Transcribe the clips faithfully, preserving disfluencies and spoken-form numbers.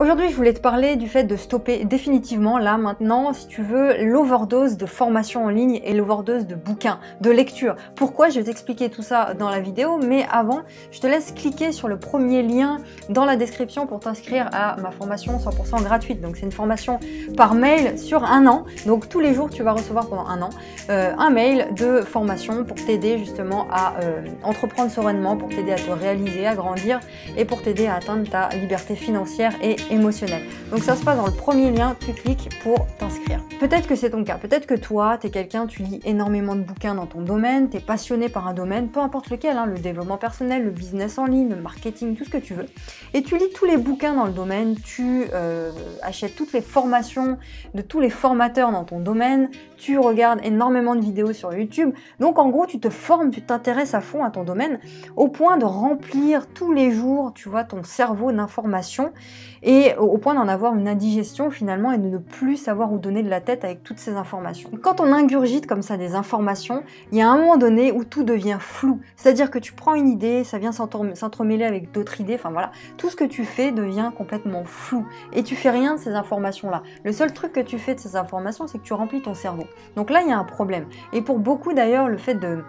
Aujourd'hui, je voulais te parler du fait de stopper définitivement, là, maintenant, si tu veux, l'overdose de formation en ligne et l'overdose de bouquins, de lecture. Pourquoi? Je vais t'expliquer tout ça dans la vidéo, mais avant, je te laisse cliquer sur le premier lien dans la description pour t'inscrire à ma formation cent pour cent gratuite. Donc, c'est une formation par mail sur un an. Donc, tous les jours, tu vas recevoir pendant un an euh, un mail de formation pour t'aider justement à euh, entreprendre sereinement, pour t'aider à te réaliser, à grandir et pour t'aider à atteindre ta liberté financière et émotionnel. Donc ça se passe dans le premier lien, tu cliques pour t'inscrire. Peut-être que c'est ton cas, peut-être que toi, tu es quelqu'un, tu lis énormément de bouquins dans ton domaine, tu es passionné par un domaine, peu importe lequel, hein, le développement personnel, le business en ligne, le marketing, tout ce que tu veux, et tu lis tous les bouquins dans le domaine, tu euh, achètes toutes les formations de tous les formateurs dans ton domaine, tu regardes énormément de vidéos sur YouTube, donc en gros, tu te formes, tu t'intéresses à fond à ton domaine, au point de remplir tous les jours, tu vois, ton cerveau d'informations, et Et au point d'en avoir une indigestion finalement et de ne plus savoir où donner de la tête avec toutes ces informations. Quand on ingurgite comme ça des informations, il y a un moment donné où tout devient flou. C'est-à-dire que tu prends une idée, ça vient s'entremêler avec d'autres idées, enfin voilà. Tout ce que tu fais devient complètement flou. Et tu fais rien de ces informations-là. Le seul truc que tu fais de ces informations, c'est que tu remplis ton cerveau. Donc là, il y a un problème. Et pour beaucoup d'ailleurs, le fait de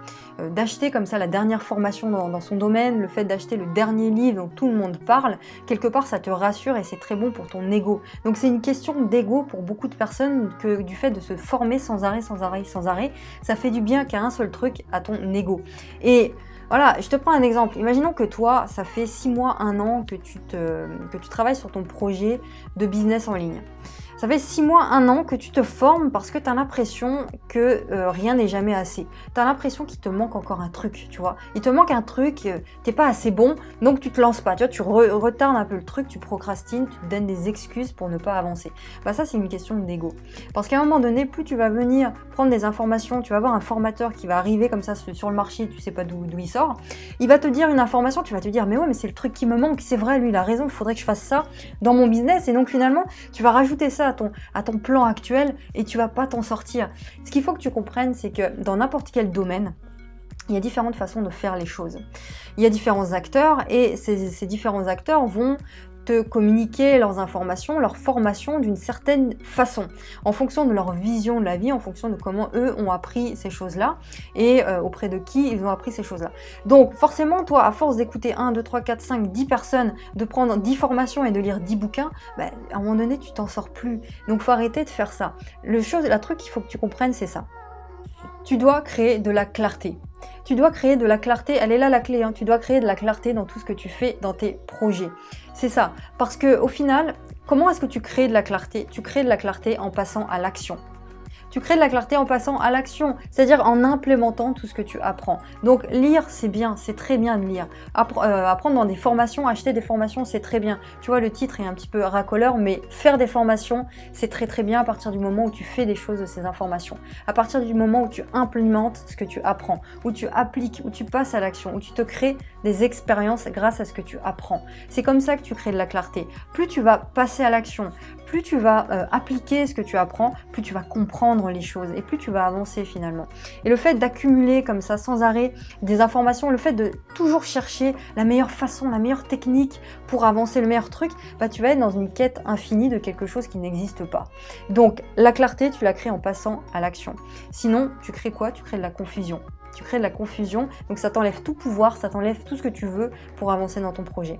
d'acheter comme ça la dernière formation dans, dans son domaine, le fait d'acheter le dernier livre dont tout le monde parle, quelque part ça te rassure et c'est très bon pour ton ego. Donc c'est une question d'ego pour beaucoup de personnes que du fait de se former sans arrêt, sans arrêt, sans arrêt, ça fait du bien qu'à un seul truc, à ton ego. Et voilà, je te prends un exemple. Imaginons que toi, ça fait six mois, un an que tu, te, que tu travailles sur ton projet de business en ligne. Ça fait six mois, un an que tu te formes parce que tu as l'impression que euh, rien n'est jamais assez. Tu as l'impression qu'il te manque encore un truc, tu vois. Il te manque un truc, euh, t'es pas assez bon, donc tu te lances pas. Tu vois, tu re retardes un peu le truc, tu procrastines, tu te donnes des excuses pour ne pas avancer. Bah ça, c'est une question d'ego. Parce qu'à un moment donné, plus tu vas venir prendre des informations, tu vas avoir un formateur qui va arriver comme ça sur le marché, tu sais pas d'où il sort, il va te dire une information, tu vas te dire, mais ouais, mais c'est le truc qui me manque, c'est vrai, lui, il a raison, il faudrait que je fasse ça dans mon business. Et donc finalement, tu vas rajouter ça à ton, à ton plan actuel et tu vas pas t'en sortir. Ce qu'il faut que tu comprennes, c'est que dans n'importe quel domaine, il y a différentes façons de faire les choses. Il y a différents acteurs et ces, ces différents acteurs vont te communiquer leurs informations, leurs formations d'une certaine façon, en fonction de leur vision de la vie, en fonction de comment eux ont appris ces choses-là et euh, auprès de qui ils ont appris ces choses-là. Donc forcément, toi, à force d'écouter un, deux, trois, quatre, cinq, dix personnes, de prendre dix formations et de lire dix bouquins, bah, à un moment donné, tu t'en sors plus. Donc faut arrêter de faire ça. Le chose, la truc qu'il faut que tu comprennes, c'est ça. Tu dois créer de la clarté. Tu dois créer de la clarté, elle est là la clé, hein. Tu dois créer de la clarté dans tout ce que tu fais, dans tes projets. C'est ça, parce que au final, comment est-ce que tu crées de la clarté? Tu crées de la clarté en passant à l'action. Tu crées de la clarté en passant à l'action, c'est-à-dire en implémentant tout ce que tu apprends. Donc lire, c'est bien, c'est très bien de lire. Appre euh, apprendre dans des formations, acheter des formations, c'est très bien. Tu vois, le titre est un petit peu racoleur, mais faire des formations, c'est très très bien à partir du moment où tu fais des choses de ces informations. À partir du moment où tu implémentes ce que tu apprends, où tu appliques, où tu passes à l'action, où tu te crées des expériences grâce à ce que tu apprends. C'est comme ça que tu crées de la clarté. Plus tu vas passer à l'action, plus tu vas euh, appliquer ce que tu apprends, plus tu vas comprendre les choses et plus tu vas avancer finalement. Et le fait d'accumuler comme ça sans arrêt des informations, le fait de toujours chercher la meilleure façon, la meilleure technique pour avancer le meilleur truc, bah tu vas être dans une quête infinie de quelque chose qui n'existe pas. Donc la clarté, tu la crées en passant à l'action. Sinon, tu crées quoi? Tu crées de la confusion. Tu crées de la confusion, donc ça t'enlève tout pouvoir, ça t'enlève tout ce que tu veux pour avancer dans ton projet.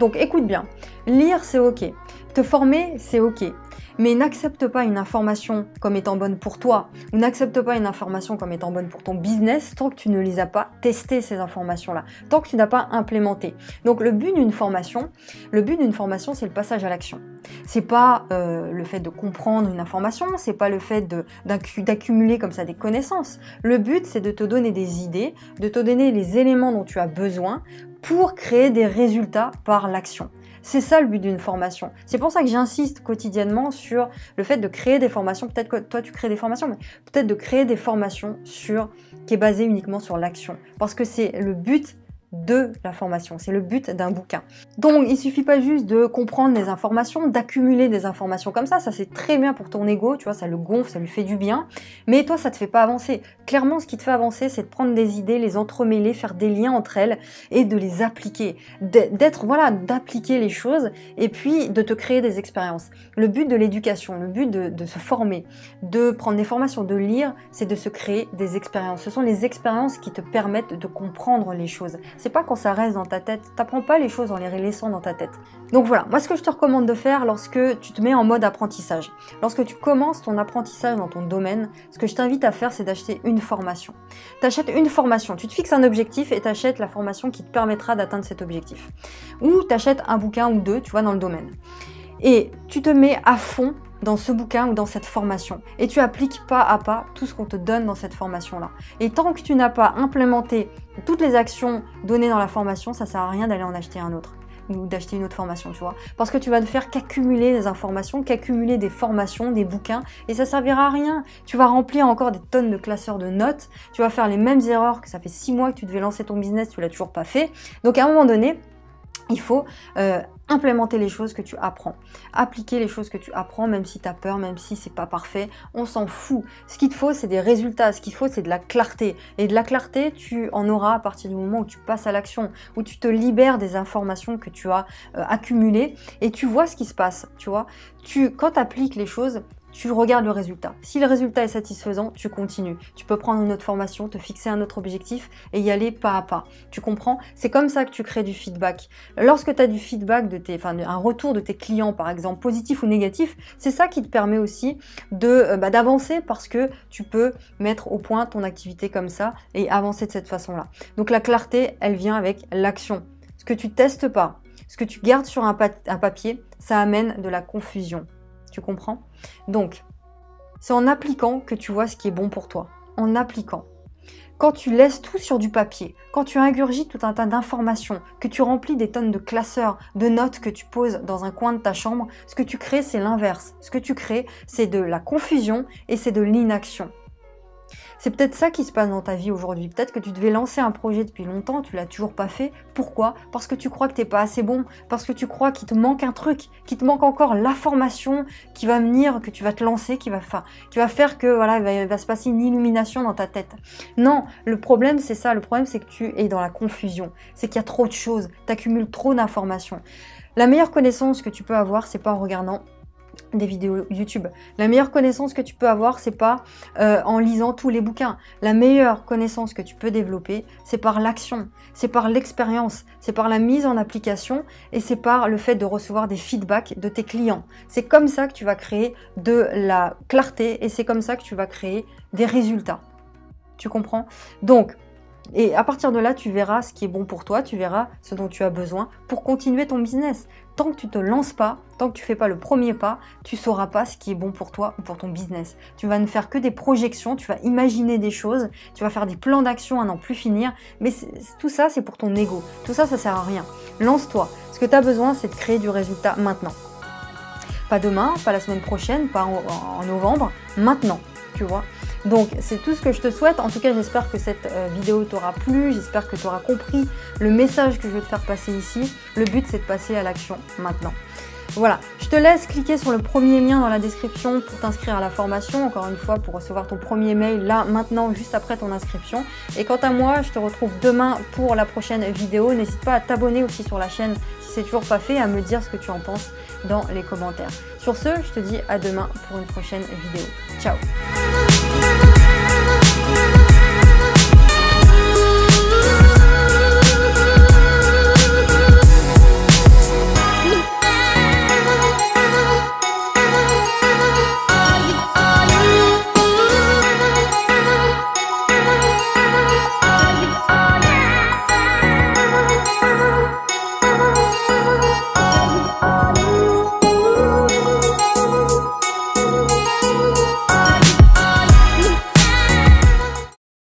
Donc écoute bien, lire c'est ok, te former c'est ok, mais n'accepte pas une information comme étant bonne pour toi, ou n'accepte pas une information comme étant bonne pour ton business tant que tu ne les as pas testées ces informations-là, tant que tu n'as pas implémenté. Donc le but d'une formation, le but d'une formation c'est le passage à l'action. C'est pas euh, le fait de comprendre une information, c'est pas le fait d'accumuler comme ça des connaissances. Le but c'est de te donner des idées, de te donner les éléments dont tu as besoin pour créer des résultats par l'action. C'est ça le but d'une formation. C'est pour ça que j'insiste quotidiennement sur le fait de créer des formations. Peut-être que toi, tu crées des formations, mais peut-être de créer des formations sur, qui est basée uniquement sur l'action. Parce que c'est le but de l'information. C'est le but d'un bouquin. Donc, il suffit pas juste de comprendre les informations, d'accumuler des informations comme ça. Ça, c'est très bien pour ton ego, tu vois, ça le gonfle, ça lui fait du bien. Mais toi, ça te fait pas avancer. Clairement, ce qui te fait avancer, c'est de prendre des idées, les entremêler, faire des liens entre elles et de les appliquer. D'être, voilà, d'appliquer les choses et puis de te créer des expériences. Le but de l'éducation, le but de, de se former, de prendre des formations, de lire, c'est de se créer des expériences. Ce sont les expériences qui te permettent de comprendre les choses. C'est pas quand ça reste dans ta tête, t'apprends pas les choses en les laissant dans ta tête. Donc voilà, moi ce que je te recommande de faire lorsque tu te mets en mode apprentissage, lorsque tu commences ton apprentissage dans ton domaine, ce que je t'invite à faire, c'est d'acheter une formation. T'achètes une formation, tu te fixes un objectif et t'achètes la formation qui te permettra d'atteindre cet objectif. Ou t'achètes un bouquin ou deux, tu vois, dans le domaine. Et tu te mets à fond dans ce bouquin ou dans cette formation. Et tu appliques pas à pas tout ce qu'on te donne dans cette formation-là. Et tant que tu n'as pas implémenté toutes les actions données dans la formation, ça sert à rien d'aller en acheter un autre ou d'acheter une autre formation, tu vois. Parce que tu vas ne faire qu'accumuler des informations, qu'accumuler des formations, des bouquins, et ça servira à rien. Tu vas remplir encore des tonnes de classeurs de notes, tu vas faire les mêmes erreurs que ça fait six mois que tu devais lancer ton business, tu l'as toujours pas fait. Donc à un moment donné, il faut euh, implémenter les choses que tu apprends, appliquer les choses que tu apprends, même si tu as peur, même si c'est pas parfait, on s'en fout. Ce qu'il te faut, c'est des résultats, ce qu'il faut, c'est de la clarté. Et de la clarté, tu en auras à partir du moment où tu passes à l'action, où tu te libères des informations que tu as euh, accumulées et tu vois ce qui se passe, tu vois. Tu, quand tu appliques les choses, tu regardes le résultat. Si le résultat est satisfaisant, tu continues. Tu peux prendre une autre formation, te fixer un autre objectif et y aller pas à pas. Tu comprends? C'est comme ça que tu crées du feedback. Lorsque tu as du feedback, de tes, enfin, un retour de tes clients, par exemple, positif ou négatif, c'est ça qui te permet aussi de, bah, d'avancer parce que tu peux mettre au point ton activité comme ça et avancer de cette façon-là. Donc la clarté, elle vient avec l'action. Ce que tu testes pas, ce que tu gardes sur un, pa- un papier, ça amène de la confusion. Tu comprends? Donc, c'est en appliquant que tu vois ce qui est bon pour toi. En appliquant. Quand tu laisses tout sur du papier, quand tu ingurgites tout un tas d'informations, que tu remplis des tonnes de classeurs, de notes que tu poses dans un coin de ta chambre, ce que tu crées, c'est l'inverse. Ce que tu crées, c'est de la confusion et c'est de l'inaction. C'est peut-être ça qui se passe dans ta vie aujourd'hui. Peut-être que tu devais lancer un projet depuis longtemps, tu l'as toujours pas fait. Pourquoi? Parce que tu crois que t'es pas assez bon, parce que tu crois qu'il te manque un truc, qu'il te manque encore la formation qui va venir, que tu vas te lancer, qui va, fa qui va faire que voilà, il va, il va se passer une illumination dans ta tête. Non, le problème c'est ça. Le problème c'est que tu es dans la confusion. C'est qu'il y a trop de choses, tu accumules trop d'informations. La meilleure connaissance que tu peux avoir, c'est pas en regardant des vidéos YouTube. La meilleure connaissance que tu peux avoir, c'est pas euh, en lisant tous les bouquins. La meilleure connaissance que tu peux développer, c'est par l'action, c'est par l'expérience, c'est par la mise en application et c'est par le fait de recevoir des feedbacks de tes clients. C'est comme ça que tu vas créer de la clarté et c'est comme ça que tu vas créer des résultats. Tu comprends? Donc, et à partir de là, tu verras ce qui est bon pour toi, tu verras ce dont tu as besoin pour continuer ton business. Tant que tu te lances pas, tant que tu fais pas le premier pas, tu sauras pas ce qui est bon pour toi ou pour ton business. Tu vas ne faire que des projections, tu vas imaginer des choses, tu vas faire des plans d'action à n'en plus finir, mais tout ça, c'est pour ton ego. Tout ça, ça sert à rien. Lance-toi. Ce que tu as besoin, c'est de créer du résultat maintenant. Pas demain, pas la semaine prochaine, pas en novembre, maintenant, tu vois. Donc c'est tout ce que je te souhaite, en tout cas j'espère que cette euh, vidéo t'aura plu, j'espère que tu auras compris le message que je veux te faire passer ici. Le but c'est de passer à l'action maintenant. Voilà, je te laisse cliquer sur le premier lien dans la description pour t'inscrire à la formation, encore une fois pour recevoir ton premier mail là maintenant juste après ton inscription. Et quant à moi, je te retrouve demain pour la prochaine vidéo. N'hésite pas à t'abonner aussi sur la chaîne si c'est toujours pas fait, à me dire ce que tu en penses dans les commentaires. Sur ce, je te dis à demain pour une prochaine vidéo. Ciao.